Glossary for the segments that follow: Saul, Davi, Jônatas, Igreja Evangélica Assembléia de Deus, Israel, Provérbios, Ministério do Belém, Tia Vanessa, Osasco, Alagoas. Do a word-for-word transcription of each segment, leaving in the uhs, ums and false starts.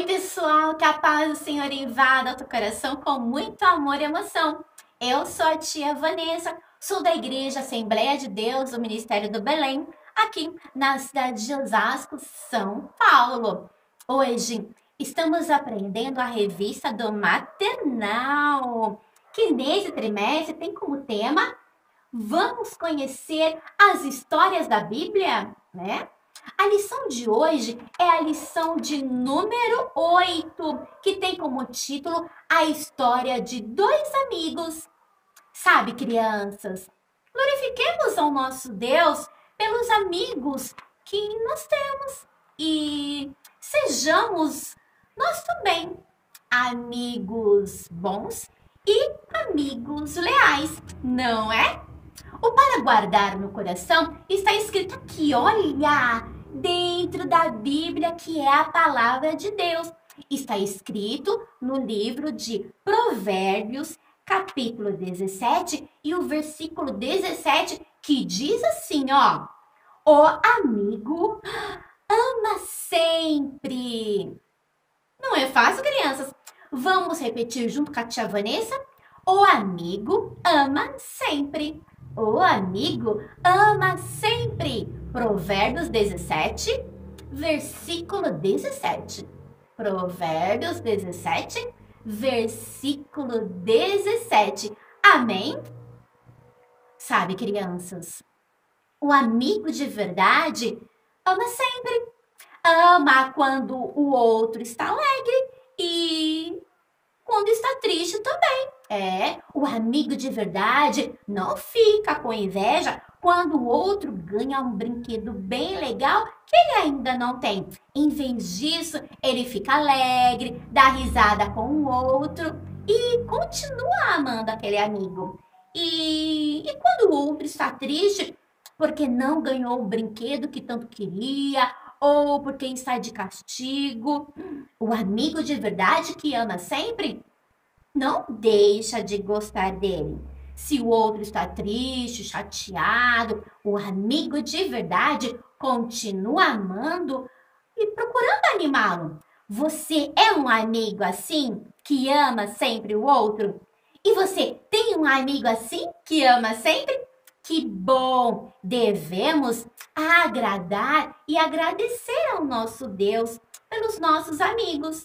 Oi, pessoal! Que a paz do Senhor invada o teu coração com muito amor e emoção. Eu sou a Tia Vanessa, sou da Igreja Assembléia de Deus, do Ministério do Belém, aqui na cidade de Osasco, São Paulo. Hoje estamos aprendendo a revista do maternal, que nesse trimestre tem como tema: vamos conhecer as histórias da Bíblia, né? A lição de hoje é a lição de número oito, que tem como título a história de dois amigos. Sabe, crianças, glorifiquemos ao nosso Deus pelos amigos que nós temos e sejamos nós também amigos bons e amigos leais, não é? O para guardar no coração está escrito aqui, olha, dentro da Bíblia, que é a palavra de Deus. Está escrito no livro de Provérbios, capítulo dezessete, e o versículo dezessete, que diz assim, ó: o amigo ama sempre. Não é fácil, crianças? Vamos repetir junto com a Tia Vanessa? O amigo ama sempre. O amigo ama sempre. Provérbios dezessete, versículo dezessete. Provérbios dezessete, versículo dezessete. Amém? Sabe, crianças, o amigo de verdade ama sempre. Ama quando o outro está alegre e quando está triste também. É, o amigo de verdade não fica com inveja quando o outro ganha um brinquedo bem legal que ele ainda não tem. Em vez disso, ele fica alegre, dá risada com o outro e continua amando aquele amigo. E, e quando o outro está triste porque não ganhou o brinquedo que tanto queria ou porque está de castigo, o amigo de verdade que ama sempre não deixa de gostar dele. Se o outro está triste, chateado, o amigo de verdade continua amando e procurando animá-lo. Você é um amigo assim, que ama sempre o outro? E você tem um amigo assim, que ama sempre? Que bom! Devemos agradar e agradecer ao nosso Deus pelos nossos amigos.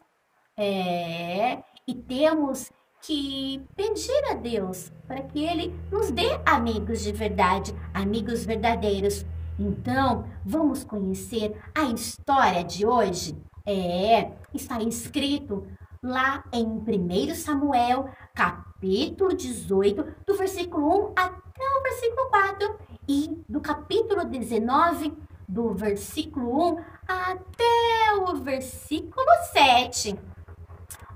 É... E temos que pedir a Deus para que Ele nos dê amigos de verdade, amigos verdadeiros. Então, vamos conhecer a história de hoje? É, está escrito lá em primeiro Samuel, capítulo dezoito, do versículo um até o versículo quatro. E do capítulo dezenove, do versículo um até o versículo sete.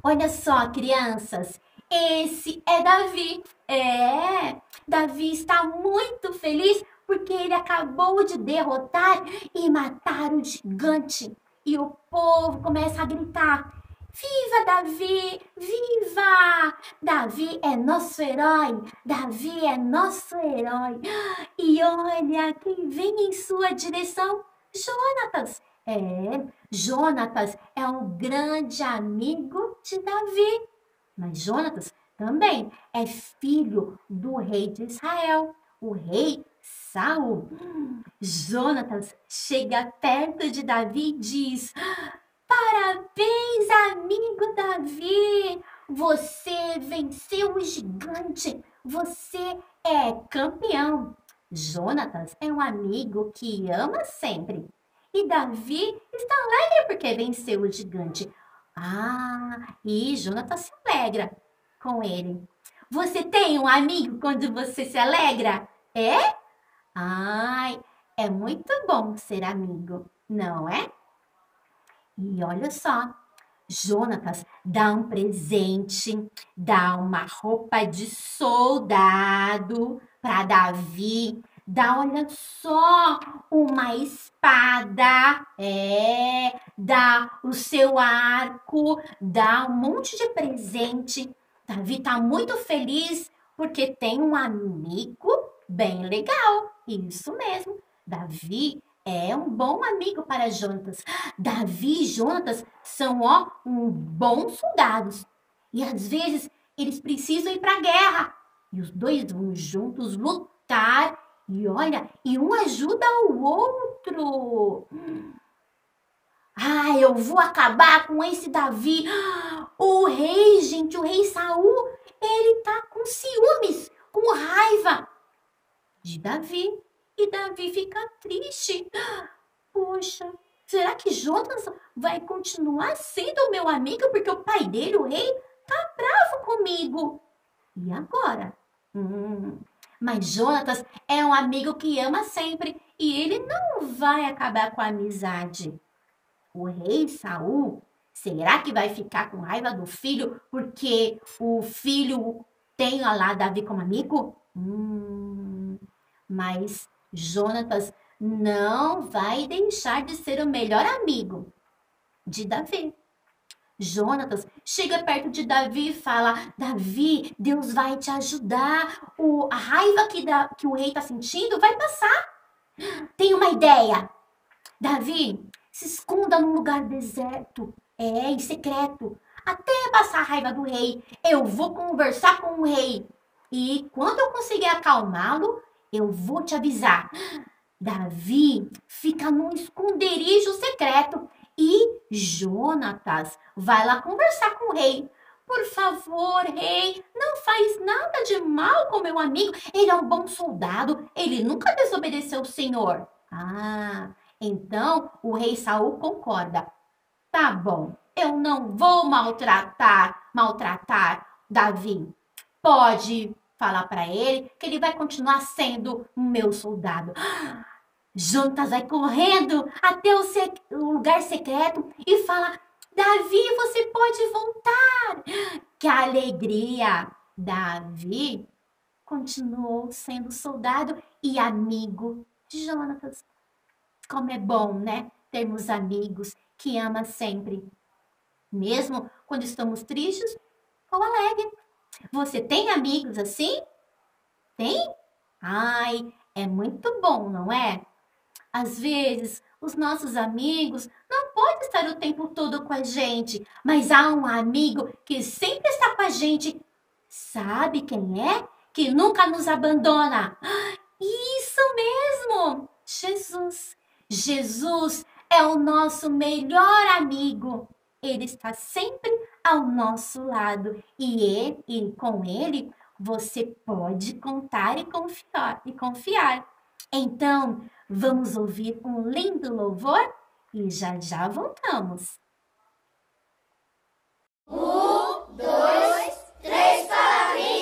Olha só, crianças, esse é Davi. É, Davi está muito feliz porque ele acabou de derrotar e matar o gigante. E o povo começa a gritar: viva Davi, viva! Davi é nosso herói, Davi é nosso herói. E olha quem vem em sua direção: Jônatas. É, Jônatas é um grande amigo de Davi, mas Jônatas também é filho do rei de Israel, o rei Saul. Hum, Jônatas chega perto de Davi e diz: parabéns, amigo Davi, você venceu o gigante, você é campeão. Jônatas é um amigo que ama sempre. E Davi está alegre porque venceu o gigante. Ah, e Jônatas se alegra com ele. Você tem um amigo quando você se alegra? É? Ai, é muito bom ser amigo, não é? E olha só, Jônatas dá um presente, dá uma roupa de soldado para Davi. Dá, olha só, uma espada, é, dá o seu arco, dá um monte de presente. Davi tá muito feliz porque tem um amigo bem legal, isso mesmo. Davi É um bom amigo para Jônatas. Davi e Jônatas são, ó, um bons soldados. E às vezes eles precisam ir para a guerra. E os dois vão juntos lutar. E olha, e um ajuda o outro. Ah, eu vou acabar com esse Davi. O rei, gente, o rei Saul, ele tá com ciúmes, com raiva de Davi. E Davi fica triste. Poxa, será que Jônatas vai continuar sendo meu amigo? Porque o pai dele, o rei, tá bravo comigo. E agora? Hum... Mas Jônatas é um amigo que ama sempre e ele não vai acabar com a amizade. O rei Saul, será que vai ficar com raiva do filho porque o filho tem lá Davi como amigo? Hum, mas Jônatas não vai deixar de ser o melhor amigo de Davi. Jônatas chega perto de Davi e fala: Davi, Deus vai te ajudar. O, a raiva que, da, que o rei está sentindo vai passar. Tem uma ideia. Davi, se esconda num lugar deserto, é, em secreto, até passar a raiva do rei. Eu vou conversar com o rei. E quando eu conseguir acalmá-lo, eu vou te avisar. Davi fica num esconderijo secreto. E Jônatas vai lá conversar com o rei. Por favor, rei, não faz nada de mal com meu amigo. Ele é um bom soldado, ele nunca desobedeceu o Senhor. Ah, então o rei Saul concorda. Tá bom, eu não vou maltratar, maltratar Davi. Pode falar para ele que ele vai continuar sendo o meu soldado. Jônatas vai correndo até o, o lugar secreto e fala: Davi, você pode voltar. Que alegria! Davi continuou sendo soldado e amigo de Jônatas. Como é bom, né? Termos amigos que amam sempre. Mesmo quando estamos tristes ou alegres. Você tem amigos assim? Tem? Ai, é muito bom, não é? Às vezes, os nossos amigos não podem estar o tempo todo com a gente, mas há um amigo que sempre está com a gente. Sabe quem é? Que nunca nos abandona. Isso mesmo! Jesus. Jesus é o nosso melhor amigo. Ele está sempre ao nosso lado. E, ele, e com ele, você pode contar e confiar. E confiar. Então, vamos ouvir um lindo louvor e já já voltamos. Um, dois, três palavrinhas!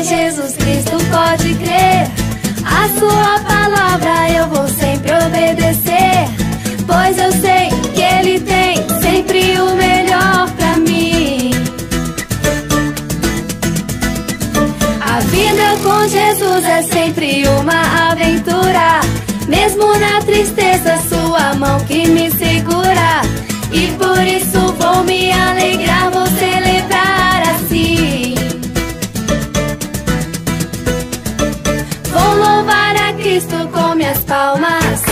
Jesus Cristo, pode crer. A sua palavra eu vou sempre obedecer, pois eu sei que ele tem sempre o melhor pra mim. A vida com Jesus é sempre uma aventura, mesmo na tristeza sua mão que me segura. E por isso vou me alegrar, vou celebrar assim. Com minhas palmas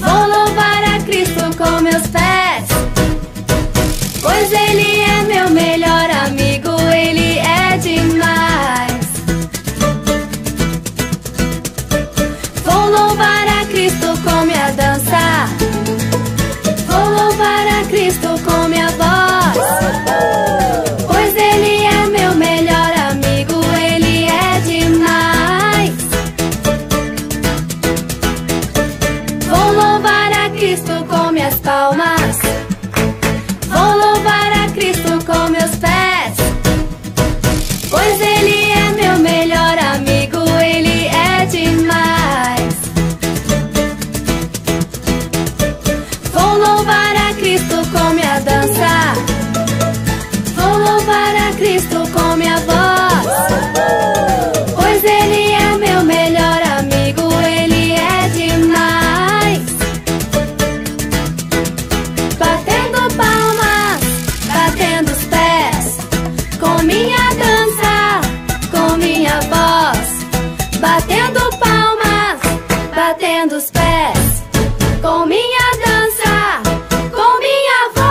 vou louvar a Cristo com meus pés, pois ele é meu melhor amigo, ele é demais. Vou louvar a Cristo com minha dança, vou louvar a Cristo com minha voz, pois ele é meu melhor amigo, ele é demais. Palmas, vou louvar a Cristo com meus pés, pois ele é meu melhor amigo, ele é demais. Vou louvar a Cristo com minha dança, vou louvar a Cristo com minha voz. dos pés, com minha dança, com minha voz.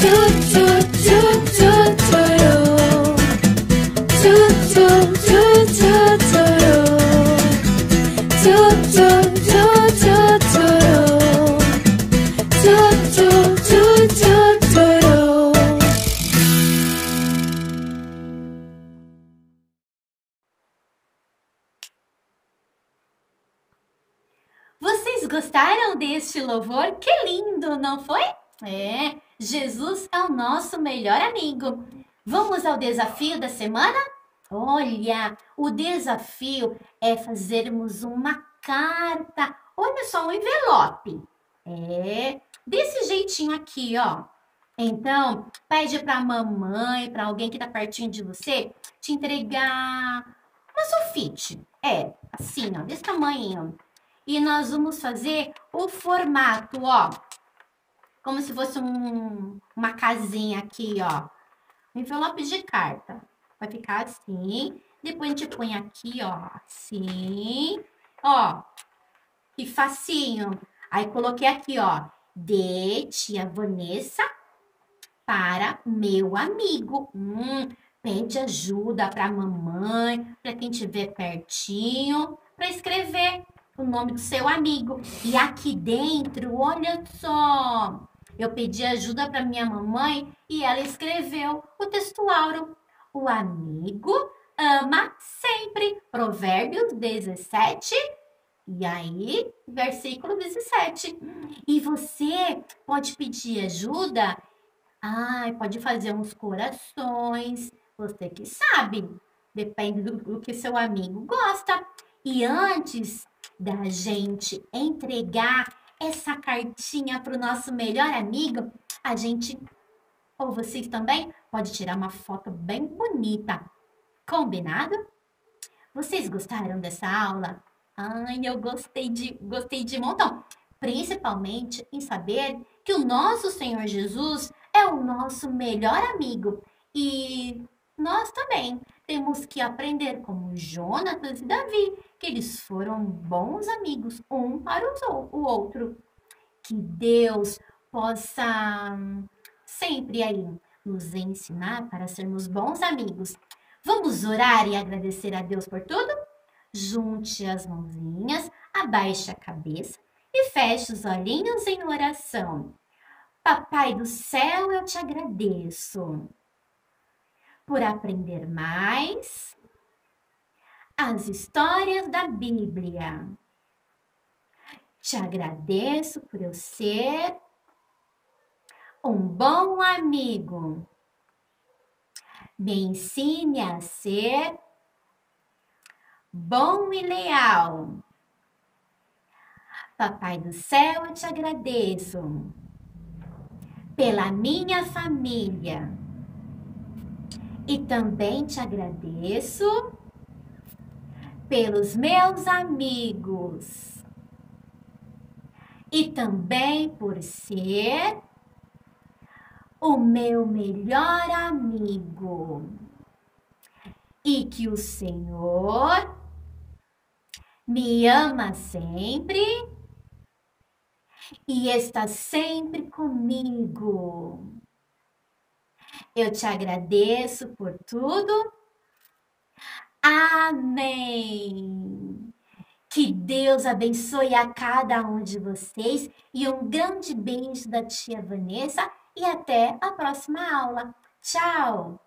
Chu, chu, chu, churu. Chu, chu, chu, chu, churu. Chu, chu, chu, chu, churu. Chu, chu, chu, chu, churu. Vocês gostaram deste louvor? Que lindo, não foi? É, Jesus é o nosso melhor amigo. Vamos ao desafio da semana? Olha, o desafio é fazermos uma carta. Olha só, um envelope. É, desse jeitinho aqui, ó. Então, pede para a mamãe, para alguém que tá pertinho de você, te entregar uma sulfite. É, assim, ó, desse tamanho. E nós vamos fazer o formato, ó. Como se fosse um, uma casinha aqui, ó. Um envelope de carta. Vai ficar assim. Depois a gente põe aqui, ó. Assim. Ó. Que facinho. Aí coloquei aqui, ó. De Tia Vanessa para meu amigo. Hum, pede ajuda pra mamãe, pra quem estiver pertinho, pra escrever o nome do seu amigo. E aqui dentro, olha só. Eu pedi ajuda para minha mamãe e ela escreveu o textuário. O amigo ama sempre. Provérbios dezessete. E aí, versículo dezessete. E você pode pedir ajuda? Ai, pode fazer uns corações. Você que sabe. Depende do, do que seu amigo gosta. E antes da gente entregar essa cartinha para o nosso melhor amigo, a gente, ou vocês também, pode tirar uma foto bem bonita. Combinado? Vocês gostaram dessa aula? Ai, eu gostei de, gostei de montão. Principalmente em saber que o nosso Senhor Jesus é o nosso melhor amigo. E nós também temos que aprender como Jônatas e Davi, que eles foram bons amigos um para o outro. Que Deus possa sempre aí nos ensinar para sermos bons amigos. Vamos orar e agradecer a Deus por tudo? Junte as mãozinhas, abaixe a cabeça e feche os olhinhos em oração. Papai do céu, eu te agradeço por aprender mais as histórias da Bíblia. Te agradeço por eu ser um bom amigo. Me ensine a ser bom e leal. Papai do céu, eu te agradeço pela minha família. E também te agradeço pelos meus amigos. E também por ser o meu melhor amigo. E que o Senhor me ama sempre e está sempre comigo. Eu te agradeço por tudo. Amém. Que Deus abençoe a cada um de vocês e um grande beijo da Tia Vanessa e até a próxima aula. Tchau.